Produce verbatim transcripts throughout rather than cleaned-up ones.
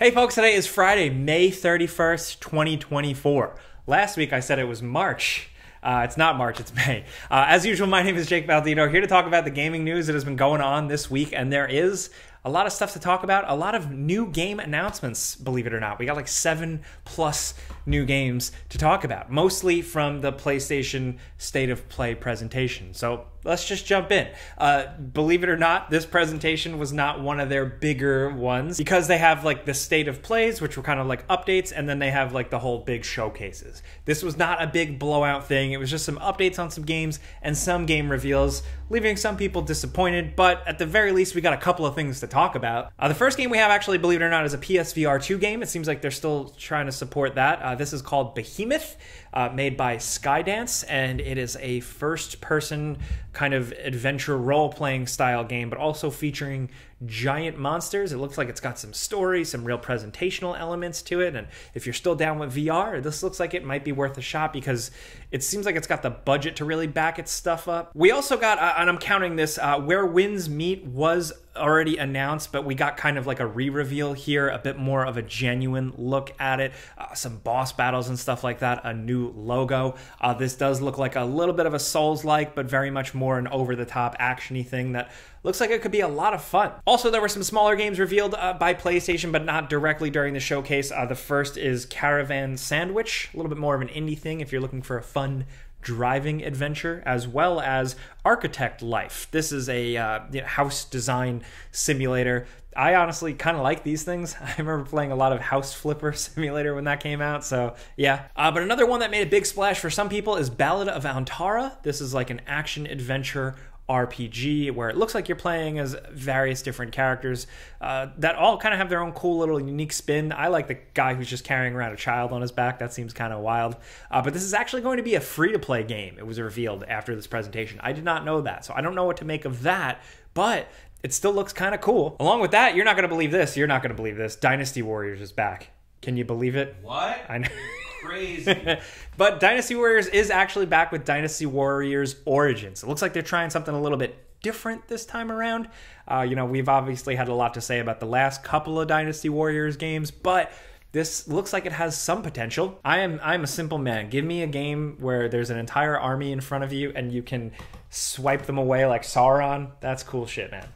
Hey folks, today is Friday, May thirty-first, twenty twenty-four. Last week I said it was March. Uh, it's not March, it's May. Uh, as usual, my name is Jake Baldino, here to talk about the gaming news that has been going on this week, and there is a lot of stuff to talk about, a lot of new game announcements, believe it or not. We got like seven plus new games to talk about, mostly from the PlayStation State of Play presentation. So let's just jump in. Uh, believe it or not, this presentation was not one of their bigger ones because they have like the State of Plays, which were kind of like updates, and then they have like the whole big showcases. This was not a big blowout thing. It was just some updates on some games and some game reveals, leaving some people disappointed, but at the very least, we got a couple of things to talk about. Uh, the first game we have actually, believe it or not, is a P S V R two game. It seems like they're still trying to support that. Uh, this is called Behemoth, uh, made by Skydance, and it is a first-person kind of adventure role-playing style game, but also featuring giant monsters. It looks like it's got some story, some real presentational elements to it, and if you're still down with V R, this looks like it might be worth a shot because it seems like it's got the budget to really back its stuff up. We also got, uh, and I'm counting this, uh, Where Winds Meet was already announced, but we got kind of like a re-reveal here, a bit more of a genuine look at it, uh, some boss battles and stuff like that, a new logo. Uh, this does look like a little bit of a Souls-like, but very much more an over-the-top action-y thing that looks like it could be a lot of fun. Also, there were some smaller games revealed uh, by PlayStation, but not directly during the showcase. Uh, the first is Caravan SandWitch, a little bit more of an indie thing if you're looking for a fun driving adventure, as well as Architect Life. This is a uh, you know, house design simulator. I honestly kind of like these things. I remember playing a lot of House Flipper Simulator when that came out, so yeah. Uh, but another one that made a big splash for some people is Ballad of Antara. This is like an action adventure R P G where it looks like you're playing as various different characters uh, that all kind of have their own cool little unique spin. I like the guy who's just carrying around a child on his back. That seems kind of wild. Uh, but this is actually going to be a free-to-play game. It was revealed after this presentation. I did not know that, so I don't know what to make of that, but it still looks kind of cool. Along with that, you're not going to believe this. You're not going to believe this. Dynasty Warriors is back. Can you believe it? What? I know. Crazy. But Dynasty Warriors is actually back with Dynasty Warriors Origins. It looks like they're trying something a little bit different this time around. Uh, you know, we've obviously had a lot to say about the last couple of Dynasty Warriors games, but this looks like it has some potential. I am I'm a simple man. Give me a game where there's an entire army in front of you and you can swipe them away like Sauron. That's cool shit, man.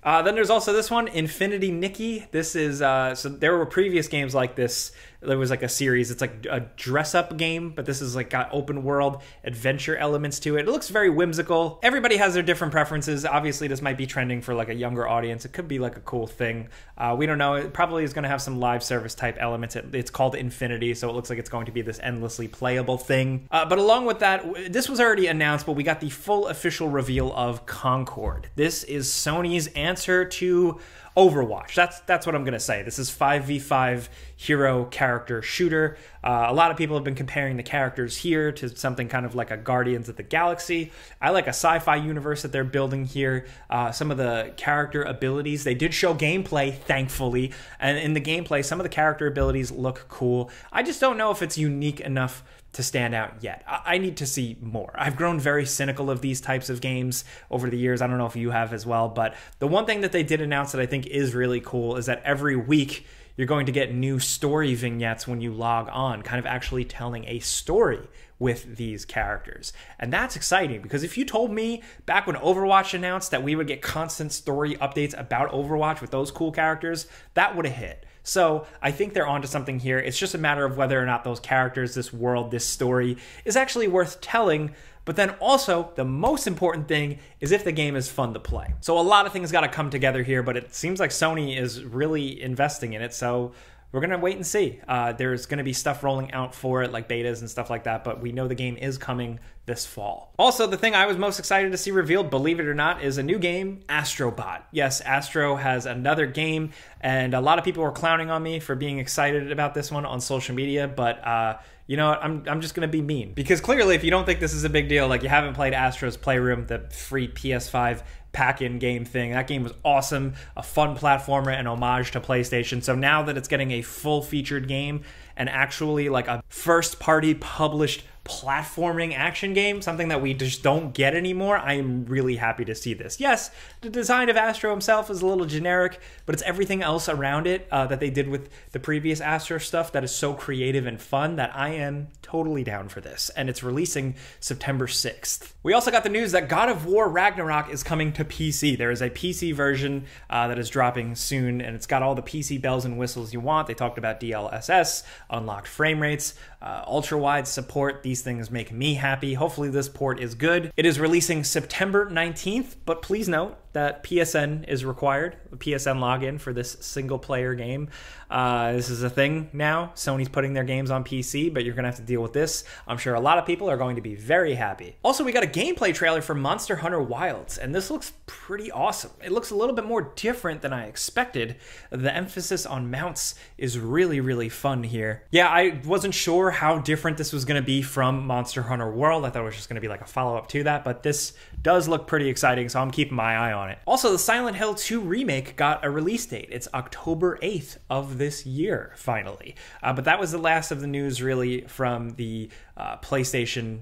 Uh, then there's also this one, Infinity Nikki. This is, uh, so there were previous games like this. There was like a series. It's like a dress-up game, but this is like got open-world adventure elements to it. It looks very whimsical. Everybody has their different preferences. Obviously, this might be trending for like a younger audience. It could be like a cool thing. Uh, we don't know. It probably is going to have some live service-type elements. It, it's called Infinity, so it looks like it's going to be this endlessly playable thing. Uh, but along with that, this was already announced, but we got the full official reveal of Concord. This is Sony's and answer to Overwatch. That's that's what I'm gonna say. This is five v five hero character shooter. Uh, a lot of people have been comparing the characters here to something kind of like a Guardians of the Galaxy. I like a sci-fi universe that they're building here. Uh, some of the character abilities, they did show gameplay, thankfully, and in the gameplay, some of the character abilities look cool. I just don't know if it's unique enough to stand out yet. I need to see more. I've grown very cynical of these types of games over the years. I don't know if you have as well, but the one thing that they did announce that I think is really cool is that every week you're going to get new story vignettes when you log on, kind of actually telling a story with these characters. And that's exciting because if you told me back when Overwatch announced that we would get constant story updates about Overwatch with those cool characters, that would have hit. So I think they're onto something here. It's just a matter of whether or not those characters, this world, this story is actually worth telling. But then also the most important thing is if the game is fun to play. So a lot of things got to come together here, but it seems like Sony is really investing in it. So we're going to wait and see. Uh, there's going to be stuff rolling out for it, like betas and stuff like that, but we know the game is coming this fall. Also, the thing I was most excited to see revealed, believe it or not, is a new game, Astrobot. Yes, Astro has another game, and a lot of people were clowning on me for being excited about this one on social media, but uh, you know what, I'm, I'm just going to be mean. Because clearly, if you don't think this is a big deal, like you haven't played Astro's Playroom, the free P S five pack-in game thing. That game was awesome, a fun platformer and homage to PlayStation. So now that it's getting a full-featured game and actually like a first-party published platforming action game, something that we just don't get anymore, I am really happy to see this. Yes, the design of Astro himself is a little generic, but it's everything else around it uh, that they did with the previous Astro stuff that is so creative and fun that I am totally down for this, and it's releasing September sixth. We also got the news that God of War Ragnarok is coming to P C. There is a P C version uh, that is dropping soon, and it's got all the P C bells and whistles you want. They talked about D L S S, unlocked frame rates, uh, ultra-wide support. These things make me happy. Hopefully this port is good. It is releasing September nineteenth, but please note that P S N is required, a P S N login for this single player game. Uh, this is a thing now. Sony's putting their games on P C, but you're gonna have to deal with this. I'm sure a lot of people are going to be very happy. Also, we got a gameplay trailer for Monster Hunter Wilds, and this looks pretty awesome. It looks a little bit more different than I expected. The emphasis on mounts is really, really fun here. Yeah, I wasn't sure how different this was gonna be from Monster Hunter World. I thought it was just gonna be like a follow-up to that, but this does look pretty exciting, so I'm keeping my eye on it. Also, the Silent Hill two remake got a release date. It's October eighth of this year, finally. Uh, but that was the last of the news, really, from the uh, PlayStation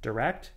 Direct?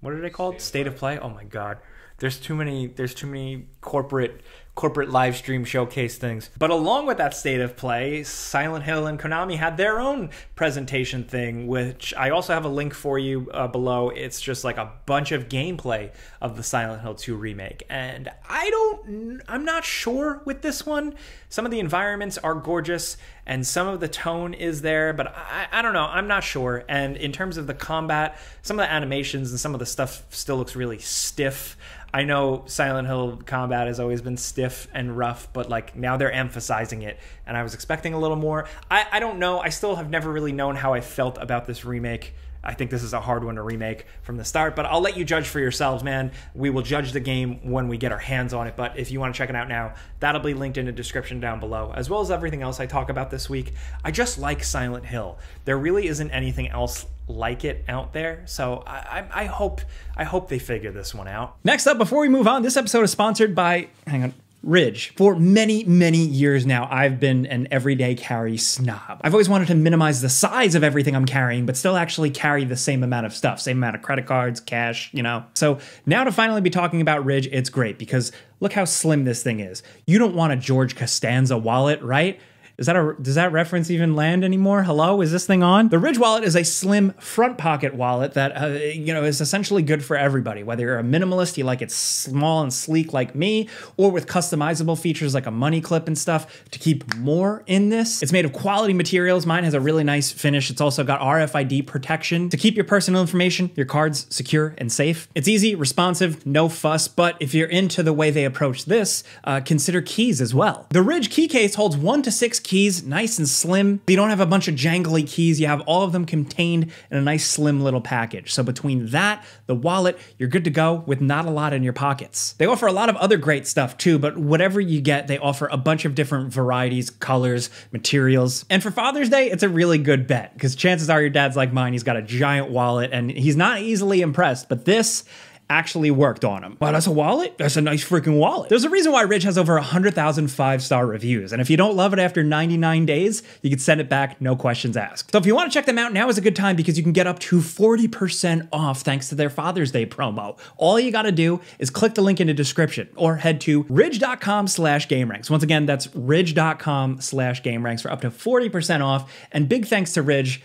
What are they called? State of Play? Oh my God. There's too many, there's too many corporate corporate live stream showcase things. But along with that State of Play, Silent Hill and Konami had their own presentation thing, which I also have a link for you uh, below. It's just like a bunch of gameplay of the Silent Hill two remake. And I don't, I'm not sure with this one. Some of the environments are gorgeous and some of the tone is there, but I, I don't know, I'm not sure. And in terms of the combat, some of the animations and some of the stuff still looks really stiff. I know Silent Hill combat has always been stiff and rough, but like now they're emphasizing it, and I was expecting a little more. I, I don't know. I still have never really known how I felt about this remake. I think this is a hard one to remake from the start, but I'll let you judge for yourselves, man. We will judge the game when we get our hands on it, but if you want to check it out now, that'll be linked in the description down below, as well as everything else I talk about this week. I just like Silent Hill. There really isn't anything else like it out there, so I, I, I hope I hope they figure this one out. Next up, before we move on, this episode is sponsored by, hang on, Ridge. For many, many years now, I've been an everyday carry snob. I've always wanted to minimize the size of everything I'm carrying, but still actually carry the same amount of stuff, same amount of credit cards, cash, you know? So now to finally be talking about Ridge, it's great because look how slim this thing is. You don't want a George Costanza wallet, right? Is that a, does that reference even land anymore? Hello, is this thing on? The Ridge wallet is a slim front pocket wallet that, uh, you know, is essentially good for everybody. Whether you're a minimalist, you like it small and sleek like me, or with customizable features like a money clip and stuff to keep more in this. It's made of quality materials. Mine has a really nice finish. It's also got R F I D protection to keep your personal information, your cards secure and safe. It's easy, responsive, no fuss, but if you're into the way they approach this, uh, consider keys as well. The Ridge key case holds one to six keys, nice and slim. You don't have a bunch of jangly keys. You have all of them contained in a nice slim little package. So between that, the wallet, you're good to go with not a lot in your pockets. They offer a lot of other great stuff too, but whatever you get, they offer a bunch of different varieties, colors, materials. And for Father's Day, it's a really good bet because chances are your dad's like mine. He's got a giant wallet and he's not easily impressed, but this actually worked on them. Wow, that's a wallet? That's a nice freaking wallet. There's a reason why Ridge has over one hundred thousand five-star reviews, and if you don't love it after ninety-nine days, you can send it back, no questions asked. So if you want to check them out, now is a good time because you can get up to forty percent off thanks to their Father's Day promo. All you gotta do is click the link in the description or head to ridge.com slash gameranks. Once again, that's ridge.com slash gameranks for up to forty percent off, and big thanks to Ridge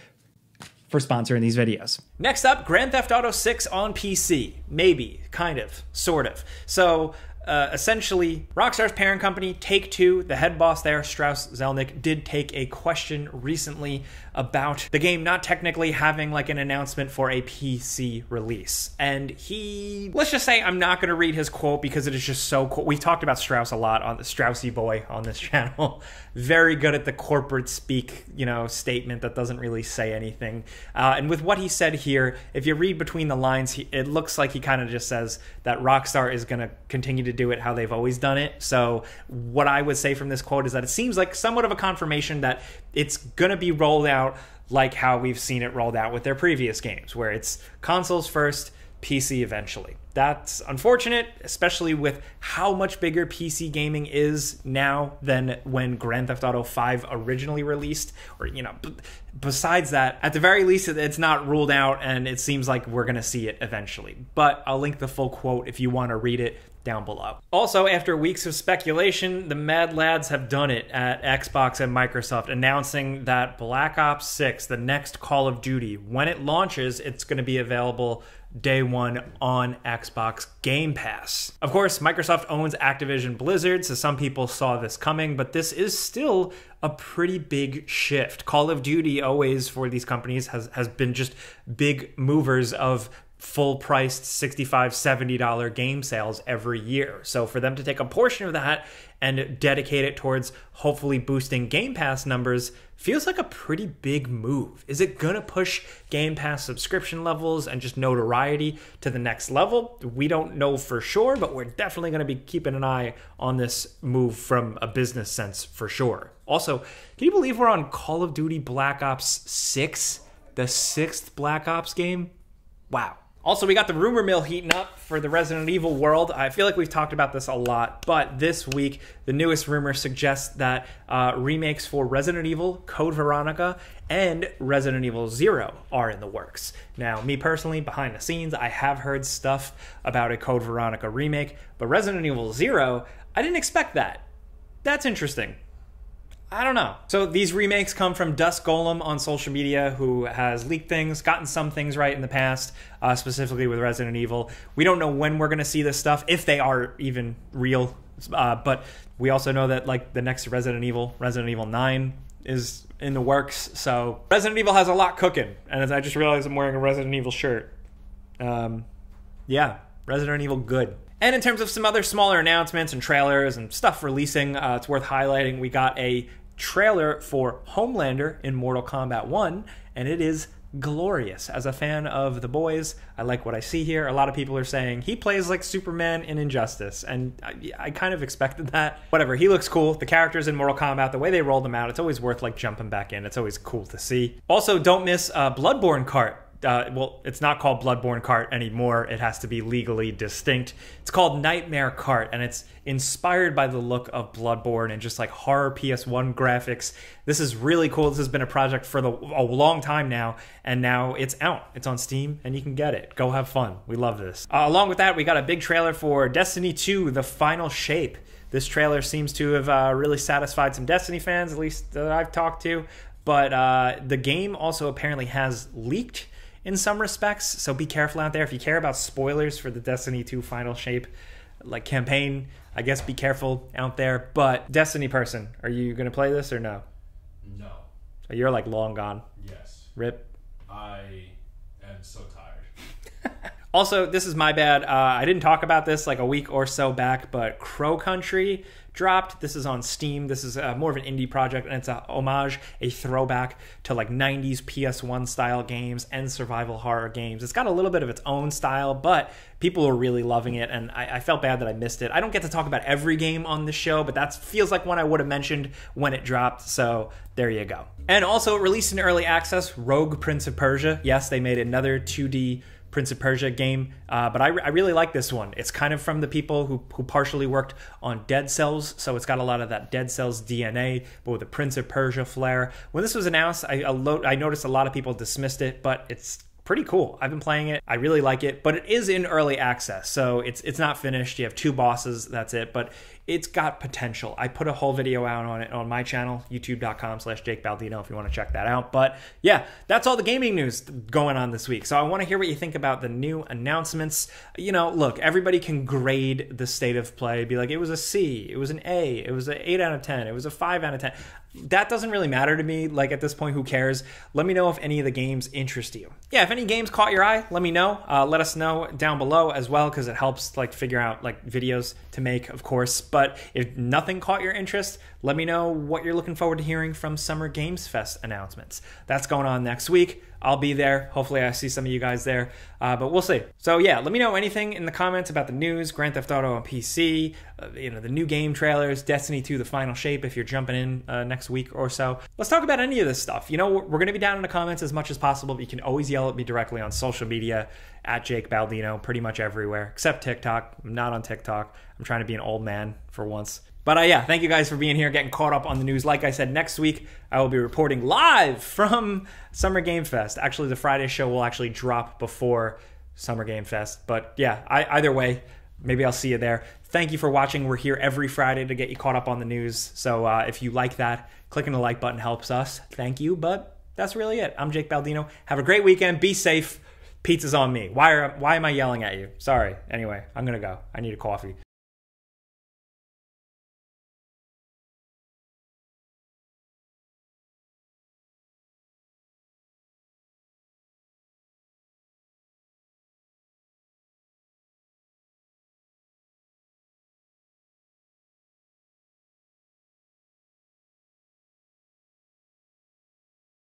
for sponsoring these videos. Next up, Grand Theft Auto six on P C. Maybe, kind of, sort of. So, Uh, essentially, Rockstar's parent company, Take-Two, the head boss there, Strauss Zelnick, did take a question recently about the game not technically having like an announcement for a P C release. And he, let's just say I'm not gonna read his quote because it is just so cool. We've talked about Strauss a lot on the Straussy boy on this channel. Very good at the corporate speak, you know, statement that doesn't really say anything. Uh, and with what he said here, if you read between the lines, he, it looks like he kind of just says that Rockstar is gonna continue to do it how they've always done it. So what I would say from this quote is that it seems like somewhat of a confirmation that it's gonna be rolled out like how we've seen it rolled out with their previous games, where it's consoles first, P C eventually. That's unfortunate, especially with how much bigger P C gaming is now than when Grand Theft Auto five originally released. Or, you know, b besides that, at the very least, it's not ruled out, and it seems like we're going to see it eventually. But I'll link the full quote if you want to read it down below. Also, after weeks of speculation, the Mad Lads have done it at Xbox and Microsoft, announcing that Black Ops six, the next Call of Duty, when it launches, it's going to be available day one on Xbox Game Pass. Of course, Microsoft owns Activision Blizzard, so some people saw this coming, but this is still a pretty big shift. Call of Duty always, for these companies, has, has been just big movers of full-priced sixty-five, seventy dollar game sales every year. So for them to take a portion of that and dedicate it towards hopefully boosting Game Pass numbers feels like a pretty big move. Is it gonna push Game Pass subscription levels and just notoriety to the next level? We don't know for sure, but we're definitely gonna be keeping an eye on this move from a business sense for sure. Also, can you believe we're on Call of Duty Black Ops six, the sixth Black Ops game? Wow. Also, we got the rumor mill heating up for the Resident Evil world. I feel like we've talked about this a lot, but this week, the newest rumor suggests that uh, remakes for Resident Evil, Code Veronica, and Resident Evil Zero are in the works. Now, me personally, behind the scenes, I have heard stuff about a Code Veronica remake, but Resident Evil Zero, I didn't expect that. That's interesting. I don't know. So these remakes come from Dust Golem on social media, who has leaked things, gotten some things right in the past, uh, specifically with Resident Evil. We don't know when we're going to see this stuff, if they are even real, uh, but we also know that, like, the next Resident Evil, Resident Evil nine, is in the works. So Resident Evil has a lot cooking, and as I just realized I'm wearing a Resident Evil shirt. Um, yeah, Resident Evil good. And in terms of some other smaller announcements and trailers and stuff releasing, uh, it's worth highlighting, we got a trailer for Homelander in Mortal Kombat one, and it is glorious. As a fan of The Boys, I like what I see here. A lot of people are saying he plays like Superman in Injustice, and I, I kind of expected that. Whatever, he looks cool. The characters in Mortal Kombat, the way they rolled them out, it's always worth, like, jumping back in. It's always cool to see. Also, don't miss uh, Bloodborne Cart. Uh, well, it's not called Bloodborne Kart anymore. It has to be legally distinct. It's called Nightmare Kart, and it's inspired by the look of Bloodborne and just like horror P S one graphics. This is really cool. This has been a project for the, a long time now, and now it's out. It's on Steam, and you can get it. Go have fun. We love this. Uh, along with that, we got a big trailer for Destiny two, The Final Shape. This trailer seems to have uh, really satisfied some Destiny fans, at least that I've talked to, but uh, the game also apparently has leaked in some respects, so be careful out there. If you care about spoilers for the Destiny two Final Shape, like, campaign, I guess be careful out there. But Destiny person, are you gonna play this or no? No. You're, like, long gone. Yes. Rip. I am so tired. Also, this is my bad. Uh, I didn't talk about this like a week or so back, but Crow Country dropped. This is on Steam. This is uh, more of an indie project, and it's a homage, a throwback to, like, nineties P S one style games and survival horror games. It's got a little bit of its own style, but people are really loving it, and I, I felt bad that I missed it. I don't get to talk about every game on the show, but that feels like one I would have mentioned when it dropped, so there you go. And also released in early access, Rogue Prince of Persia. Yes, they made another two D Prince of Persia game, uh, but I, re I really like this one. It's kind of from the people who, who partially worked on Dead Cells, so it's got a lot of that Dead Cells D N A, but with a Prince of Persia flair. When this was announced, I, I noticed a lot of people dismissed it, but it's pretty cool. I've been playing it. I really like it, but it is in early access, so it's it's not finished. You have two bosses, that's it, but it's got potential. I put a whole video out on it on my channel, youtube.com slash Jake Baldino, if you want to check that out. But yeah, that's all the gaming news going on this week. So I want to hear what you think about the new announcements. You know, look, everybody can grade the State of Play, be like, it was a C, it was an A, it was an eight out of ten, it was a five out of ten. That doesn't really matter to me. Like, at this point, who cares? Let me know if any of the games interest you. Yeah, if any games caught your eye, let me know. Uh, let us know down below as well, because it helps, like, figure out, like, videos to make, of course. But if nothing caught your interest, let me know what you're looking forward to hearing from Summer Games Fest announcements. That's going on next week. I'll be there. Hopefully I see some of you guys there, uh, but we'll see. So yeah, let me know anything in the comments about the news, Grand Theft Auto on P C, uh, you know, the new game trailers, Destiny two, The Final Shape, if you're jumping in uh, next week or so. Let's talk about any of this stuff. You know, we're gonna be down in the comments as much as possible, but you can always yell at me directly on social media, at Jake Baldino, pretty much everywhere, except TikTok. I'm not on TikTok. I'm trying to be an old man for once. But uh, yeah, thank you guys for being here, getting caught up on the news. Like I said, next week, I will be reporting live from Summer Game Fest. Actually, the Friday show will actually drop before Summer Game Fest. But yeah, I, either way, maybe I'll see you there. Thank you for watching. We're here every Friday to get you caught up on the news. So uh, if you like that, clicking the like button helps us. Thank you, but that's really it. I'm Jake Baldino. Have a great weekend. Be safe. Pizza's on me. Why, are, why am I yelling at you? Sorry. Anyway, I'm going to go. I need a coffee.